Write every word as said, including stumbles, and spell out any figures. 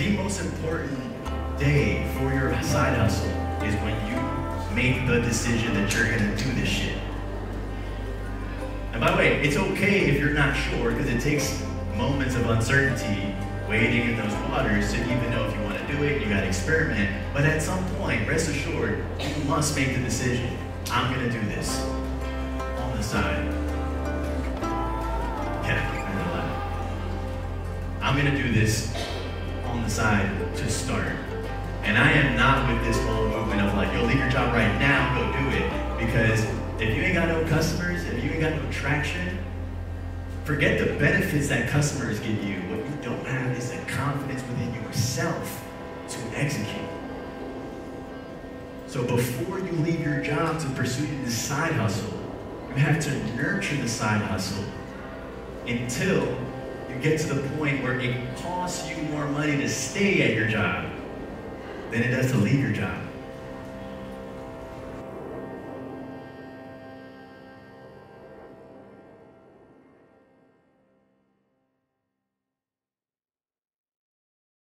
the most important day for your side hustle is when you make the decision that you're gonna do this shit. And by the way, it's okay if you're not sure, because it takes moments of uncertainty wading in those waters to even know if you want to do it. You gotta experiment. But at some point, rest assured, you must make the decision. I'm gonna do this on the side. Yeah, I'm gonna do this on the side to start. And I am not with this whole movement of like, yo, leave your job right now, go do it. Because if you ain't got no customers, if you ain't got no traction, forget the benefits that customers give you. What you don't have is the confidence within yourself to execute. So before you leave your job to pursue this side hustle, you have to nurture the side hustle until you get to the point where it costs you more money to stay at your job than it does to leave your job.